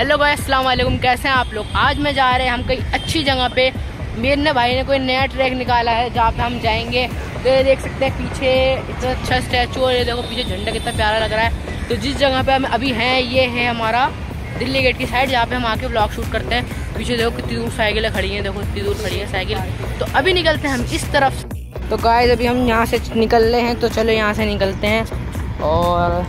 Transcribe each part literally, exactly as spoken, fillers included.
Hello भाई अस्सलाम वालेकुम, कैसे हैं आप लोग। आज मैं जा रहे हैं हम कहीं अच्छी जगह पे। मेरे भाई ने कोई नया ट्रैक निकाला है जहाँ पे हम जाएंगे। तो ये देख सकते हैं पीछे इतना अच्छा स्टैचू और ये देखो पीछे झंडा कितना प्यारा लग रहा है। तो जिस जगह पे हम अभी हैं ये है हमारा दिल्ली गेट की साइड, जहाँ पे हम आके ब्लॉग शूट करते हैं। पीछे देखो कितनी दूर साइकिलें खड़ी हैं, देखो कितनी दूर खड़ी है साइकिल। तो अभी निकलते हैं हम इस तरफ। तो गाइस अभी हम यहाँ से निकल रहे हैं, तो चलो यहाँ से निकलते हैं। और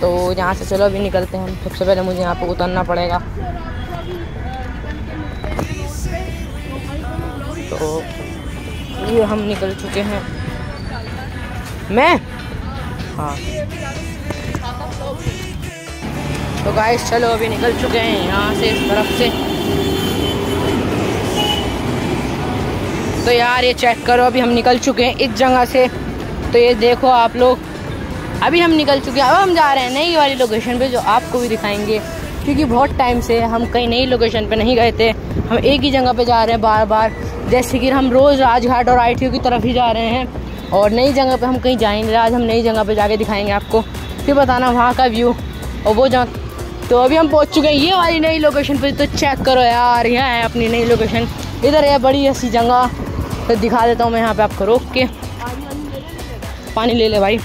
तो यहाँ से चलो अभी निकलते हैं हम। सबसे पहले मुझे यहाँ पर उतरना पड़ेगा। तो ये हम निकल चुके हैं। मैं हाँ तो गाइस चलो अभी निकल चुके हैं यहाँ से इस तरफ से। तो यार ये चेक करो, अभी हम निकल चुके हैं इस जगह से। तो ये देखो आप लोग, अभी हम निकल चुके हैं। अब हम जा रहे हैं नई वाली लोकेशन पे, जो आपको भी दिखाएंगे, क्योंकि बहुत टाइम से हम कहीं नई लोकेशन पे नहीं गए थे। हम एक ही जगह पे जा रहे हैं बार बार, जैसे कि हम रोज़ राजघाट और आई टी ओ की तरफ ही जा रहे हैं, और नई जगह पे हम कहीं जाएंगे। आज हम नई जगह पे जाके दिखाएंगे आपको, फिर बताना वहाँ का व्यू और वो जगह। तो अभी हम पहुँच चुके हैं ये वाली नई लोकेशन पर। तो चेक करो यार, यहाँ है अपनी नई लोकेशन, इधर है बड़ी ऐसी जगह। तो दिखा देता हूँ मैं यहाँ पर आपको रोक के। पानी ले ले भाई।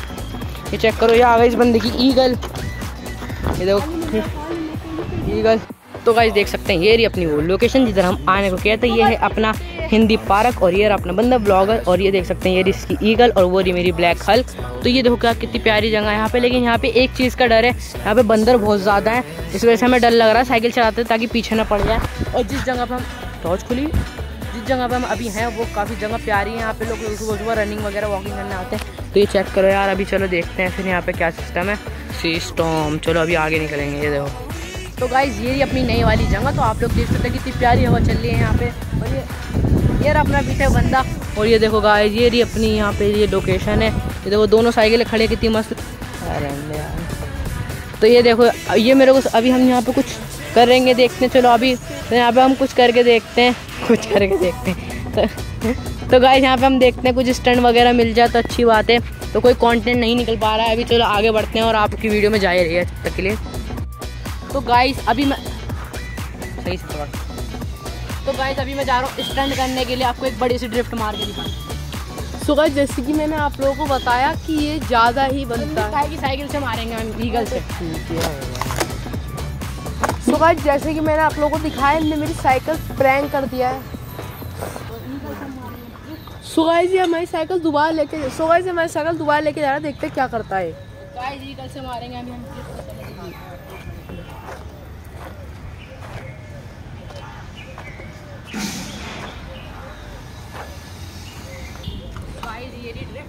ये चेक करो, ये आ गई इस बंदे की ईगल, ये देखो ईगल। तो गाइस देख सकते हैं ये रही अपनी वो लोकेशन जिधर हम आने को कहते हैं। ये है अपना हिंदी पार्क और ये रहा अपना बंदा ब्लॉगर। और ये देख सकते हैं ये रही इसकी ईगल और वो रही मेरी ब्लैक हल्क। तो ये देखो क्या कितनी प्यारी जगह है यहाँ पे। लेकिन यहाँ पे एक चीज़ का डर है, यहाँ पे बंदर बहुत ज़्यादा है, इस वजह से हमें डर लग रहा है साइकिल चलाते ताकि पीछे ना पड़ जाए। और जिस जगह पर हम टॉर्च खुली जिस जगह पे हम अभी हैं वो काफ़ी जगह प्यारी है। यहाँ पे लोग सुबह सुबह रनिंग वगैरह वॉकिंग करने आते हैं। तो ये चेक करो यार, अभी चलो देखते हैं फिर यहाँ पे क्या सिस्टम है सिस्टम। चलो अभी आगे निकलेंगे। ये देखो तो गाइज ये अपनी नई वाली जगह। तो आप लोग देख सकते हैं कितनी प्यारी हवा चल रही है यहाँ पे। और ये यार अपना पीछे बंदा। और ये देखो गाइज ये रही अपनी यहाँ पे ये लोकेशन है। ये देखो दोनों साइकिलें खड़े कितनी मस्त। अरे यार तो ये देखो, ये मेरे को अभी हम यहाँ पर कुछ करेंगे देखते हैं। चलो अभी यहाँ पे हम कुछ करके देखते हैं कुछ करके देखते हैं तो, तो गाइस यहाँ पे हम देखते हैं कुछ स्टैंड वगैरह मिल जाए तो अच्छी बात है। तो कोई कंटेंट नहीं निकल पा रहा है अभी। चलो आगे बढ़ते हैं और आपकी वीडियो में जाए रही है तक के लिए। तो गाइस अभी मैं सही से तो गाइस अभी मैं जा रहा हूँ स्टैंड करने के लिए, आपको एक बड़ी सी ड्रिफ्ट मार के दिखाऊँ। तो गाइस जैसे कि मैंने आप लोगों को बताया कि ये ज़्यादा ही बनता है कि साइकिल से मारेंगे हम ईगल से। तो गाइस जैसे कि मैंने आप लोगों को दिखाया, इन्होंने मेरी साइकिल प्रैंक कर दिया है। सो गाइस ये हमारी साइकिल दोबारा लेके सो गाइस हमारी साइकिल दोबारा लेके जा रहा है, देखते हैं क्या करता है। गाइस ईगल से मारेंगे हम। गाइस ये ड्रिफ्ट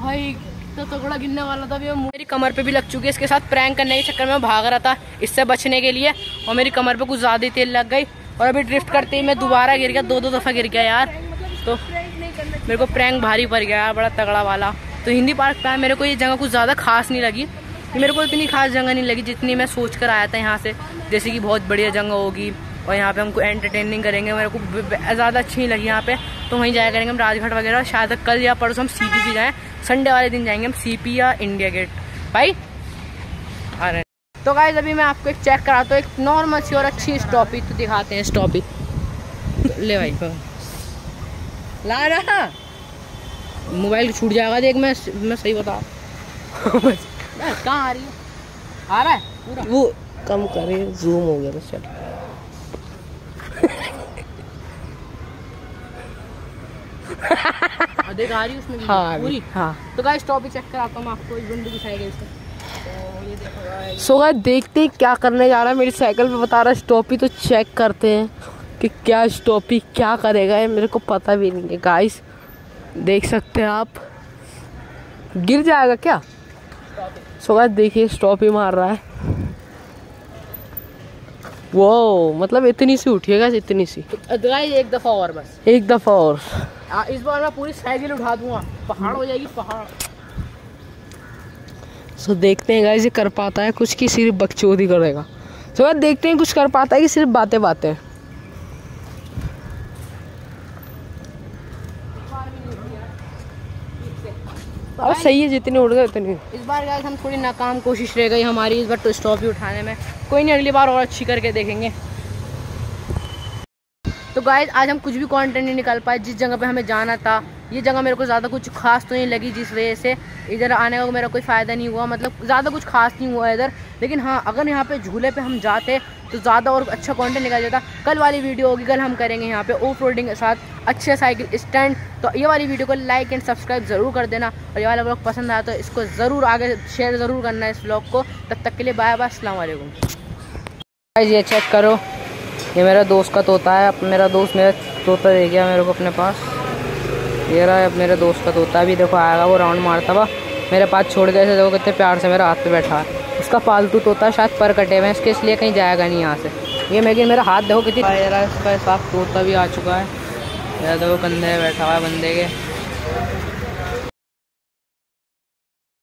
भाई तो तगड़ा गिरने वाला था। अभी मेरी कमर पे भी लग चुकी है। इसके साथ प्रैंक करने के चक्कर में भाग रहा था इससे बचने के लिए, और मेरी कमर पे कुछ ज़्यादा ही तेल लग गई। और अभी ड्रिफ्ट करते ही मैं दोबारा गिर गया, दो दो दफ़ा गिर गया यार। तो मेरे को प्रैंक भारी पड़ गया यार, बड़ा तगड़ा वाला। तो हिंदी पार्क पे मेरे को ये जगह कुछ ज़्यादा खास नहीं लगी। मेरे को इतनी खास जगह नहीं लगी जितनी मैं सोच कर आया था यहाँ से, जैसे कि बहुत बढ़िया जगह होगी और यहाँ पर हमको एंटरटेनिंग करेंगे। मेरे को ज़्यादा अच्छी नहीं लगी यहाँ पर। तो वहीं जाया करेंगे हम राजघाट वगैरह। शायद कल या परसों हम सीपी भी जाएँ, संडे वाले दिन जाएंगे हम सीपी या इंडिया गेट भाई। अरे तो गाइस अभी मैं आपको एक चेक कराता हूँ एक नॉर्मल सी और अच्छी स्टॉपी। तो दिखाते हैं स्टॉपी। तो ले भाई ला रहा मोबाइल छूट जाएगा। देख मैं मैं सही बता कहाँ आ रही है, आ रहा है पूरा वो कम करे, जूम हो गया बस। चल देख आ रही उसमें हाँ, पूरी हाँ। तो गाइस टॉपिक चेक कराता हूँ मैं आपको इस बंदूक की साइकिल से। तो ये देखो सो गाइस देखते हैं क्या करने जा रहा है। मेरी साइकिल पे बता रहा है स्टॉपी। तो चेक करते हैं कि क्या स्टॉपी क्या करेगा, ये मेरे को पता भी नहीं है। गाइस देख सकते हैं आप, गिर जाएगा क्या। सो गाइस देखिए स्टॉपी मार रहा है वो, मतलब इतनी सी उठिएगा इतनी सी। गाइस एक दफ़ा और बस एक दफ़ा और आ, इस बार मैं पूरी साइकिल उठा दूंगा, पहाड़ हो जाएगी पहाड़। सो so, देखते हैं गाइस ये कर पाता है कुछ कि सिर्फ बकचोदी करेगा। सो so, देखते हैं कुछ कर पाता है कि सिर्फ बातें बातें। अब सही है, जितने उड़ गए उतने। इस बार गाइस हम थोड़ी नाकाम कोशिश रह गई हमारी इस बार तो स्टॉप भी उठाने में, कोई नहीं अगली बार और अच्छी करके देखेंगे। तो गाइस आज हम कुछ भी कंटेंट नहीं निकाल पाए, जिस जगह पे हमें जाना था ये जगह मेरे को ज़्यादा कुछ खास तो नहीं लगी, जिस वजह से इधर आने का मेरा कोई फ़ायदा नहीं हुआ, मतलब ज़्यादा कुछ खास नहीं हुआ इधर। लेकिन हाँ अगर यहाँ पे झूले पे हम जाते तो ज़्यादा और अच्छा कंटेंट निकाल जाता। कल वाली वीडियो होगी, कल हम करेंगे यहाँ पे ऑफ रोडिंग के साथ अच्छे साइकिल स्टैंड। तो ये वाली वीडियो को लाइक एंड सब्सक्राइब ज़रूर कर देना, और ये वाला ब्लॉग पसंद आया तो इसको ज़रूर आगे शेयर ज़रूर करना इस ब्लॉग को। तब तक के लिए बाय बाय, अस्सलाम वालेकुम। गाइस ये चेक करो, ये मेरा दोस्त का तोता है। अब मेरा दोस्त मेरा तोता दे गया मेरे को अपने पास, ये रहा अब मेरे दोस्त का तोता। अभी देखो आएगा वो राउंड मारता हुआ, मेरे पास छोड़ गया ऐसे, देखो कितने प्यार से मेरे हाथ पे बैठा है। उसका पालतू तोता शायद पर कटे हुए हैं इसके, इसलिए कहीं जाएगा नहीं यहाँ से। ये मेरे मेरा हाथ देखो कितनी, इसका साफ तोता भी आ चुका है, देखो कंधे बैठा हुआ है बंदे के।